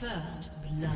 First blood.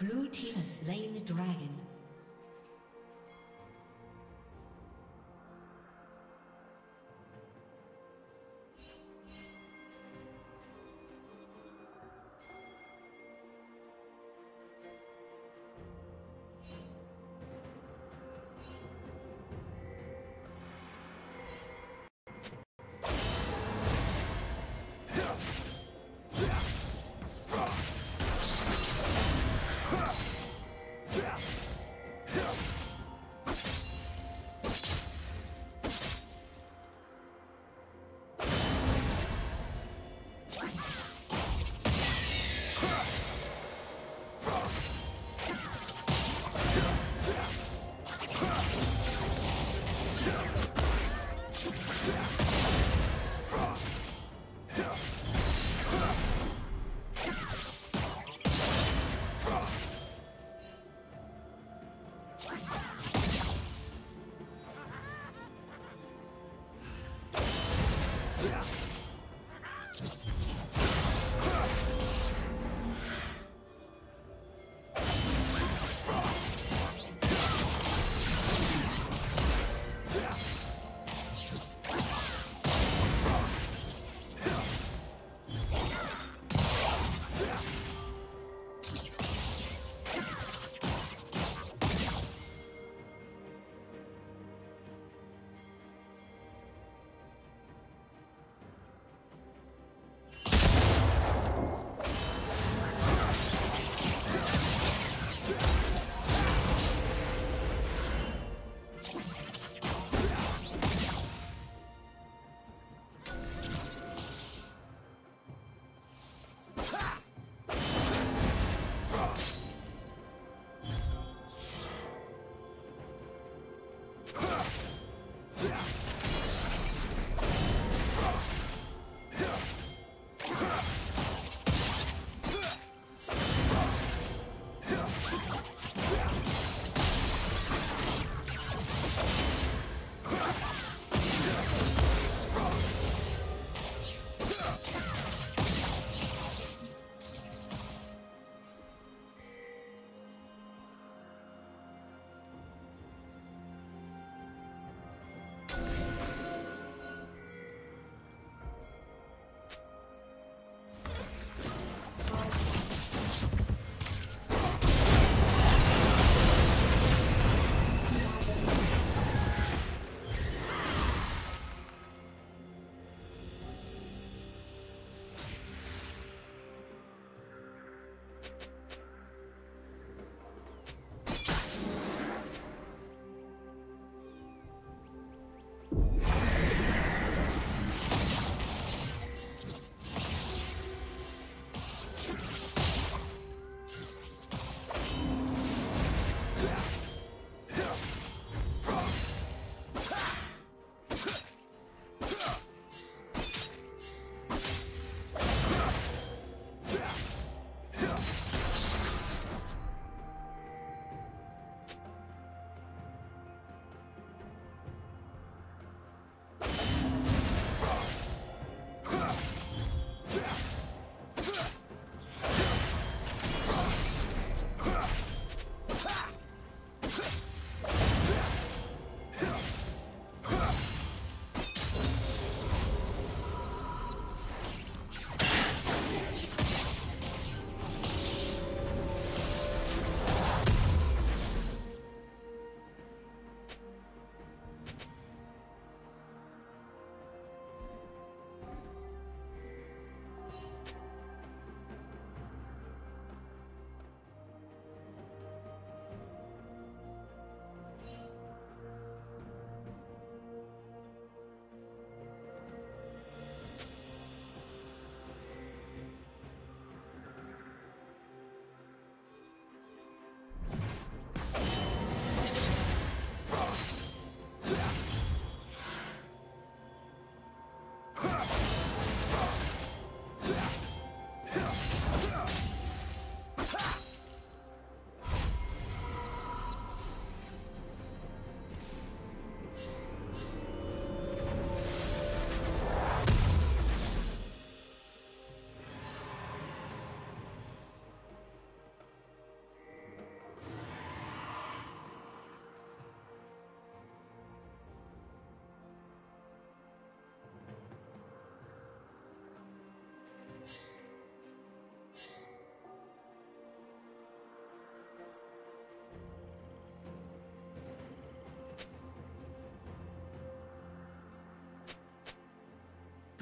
Blue team has slain the dragon.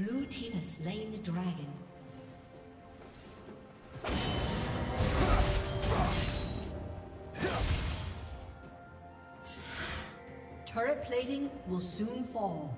Blue team has slain the dragon. Turret plating will soon fall.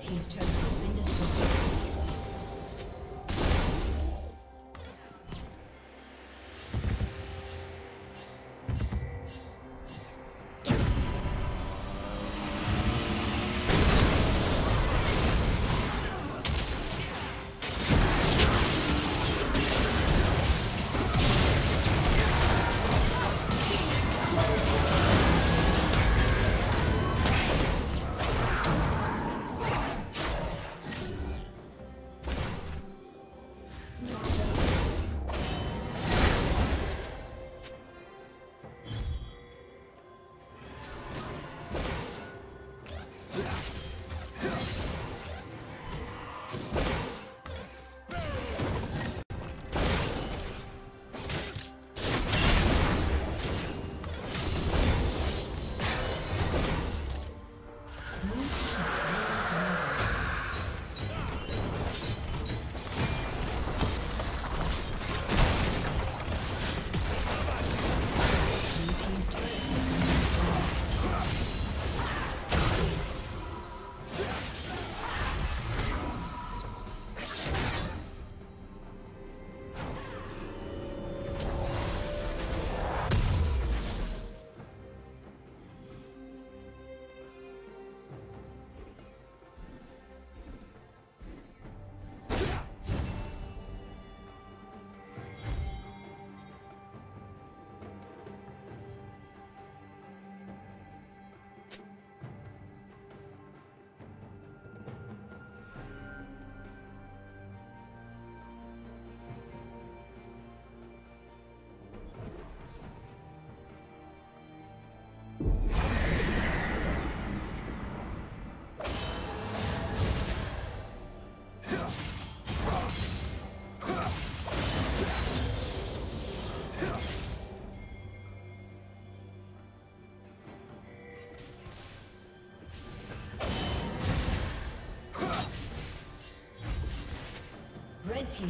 Team's turret has been destroyed.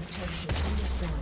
team's turret has been destroyed.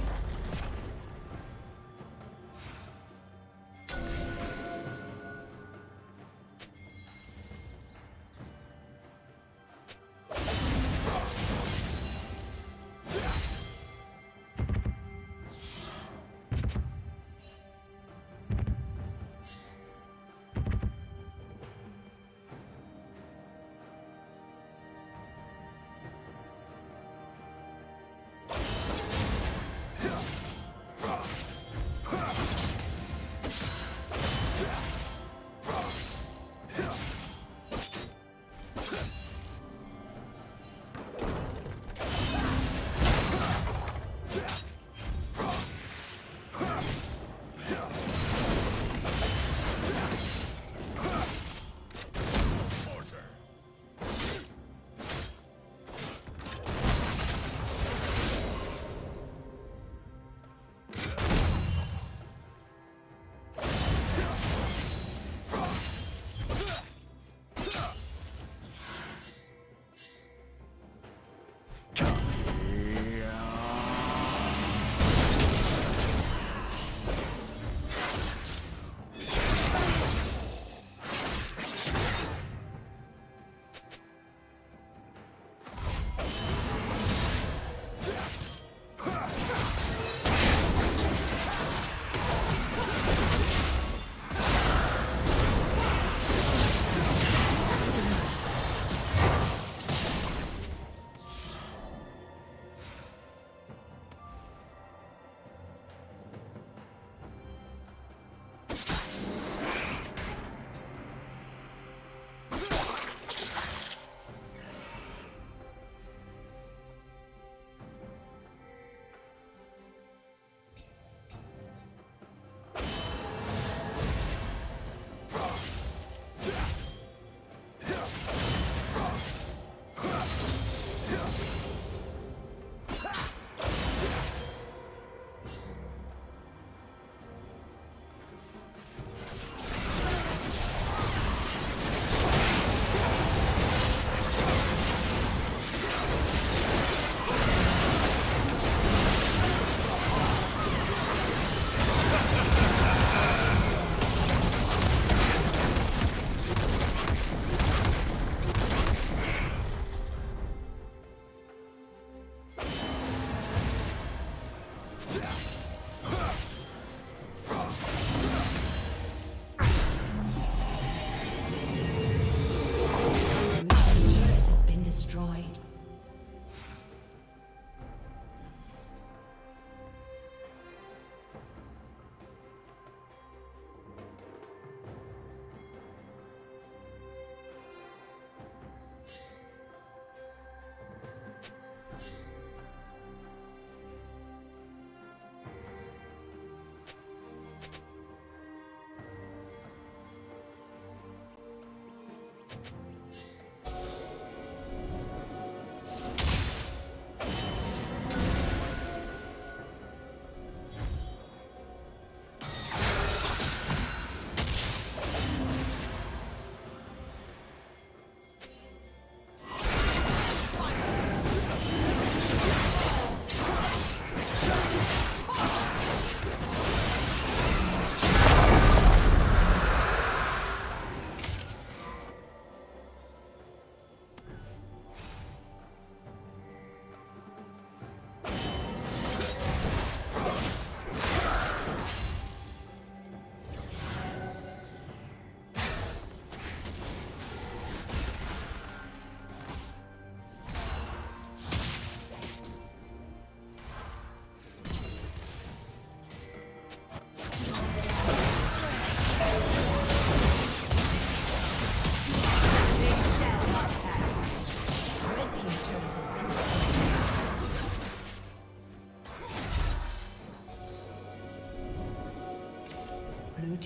Blue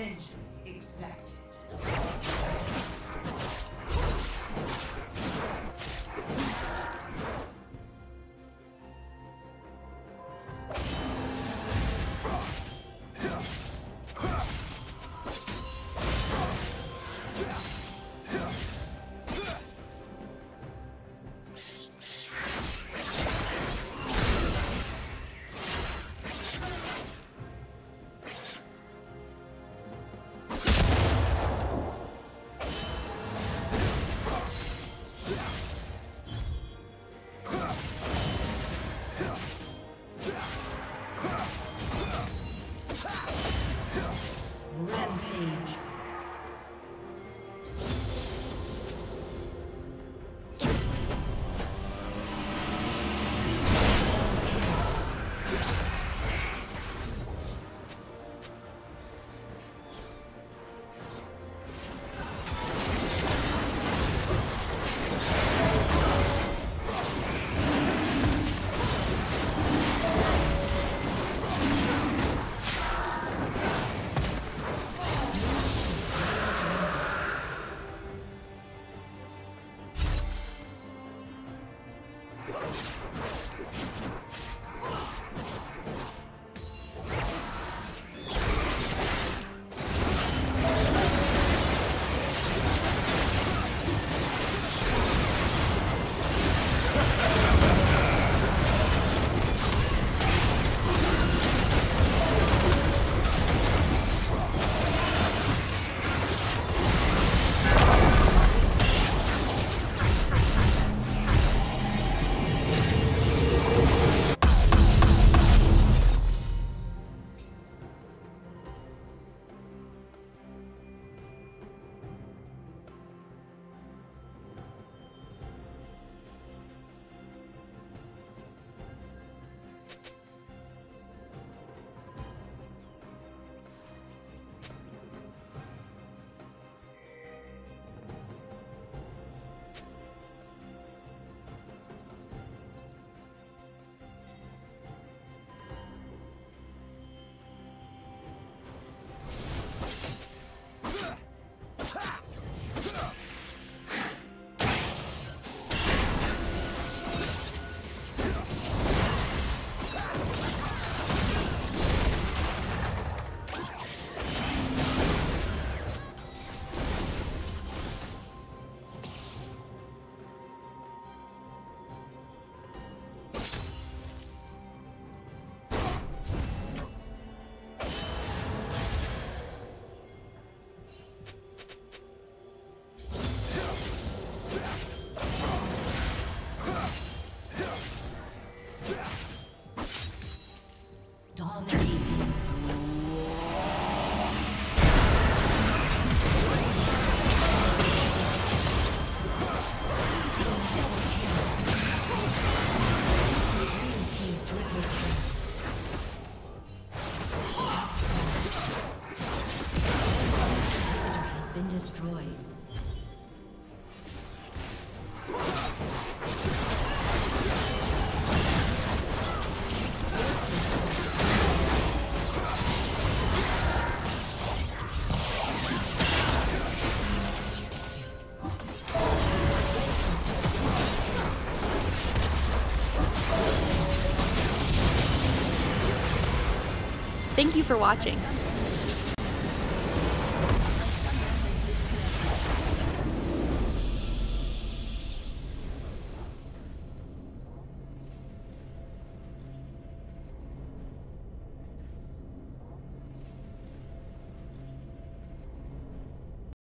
vengeance exacted. Thank you for watching.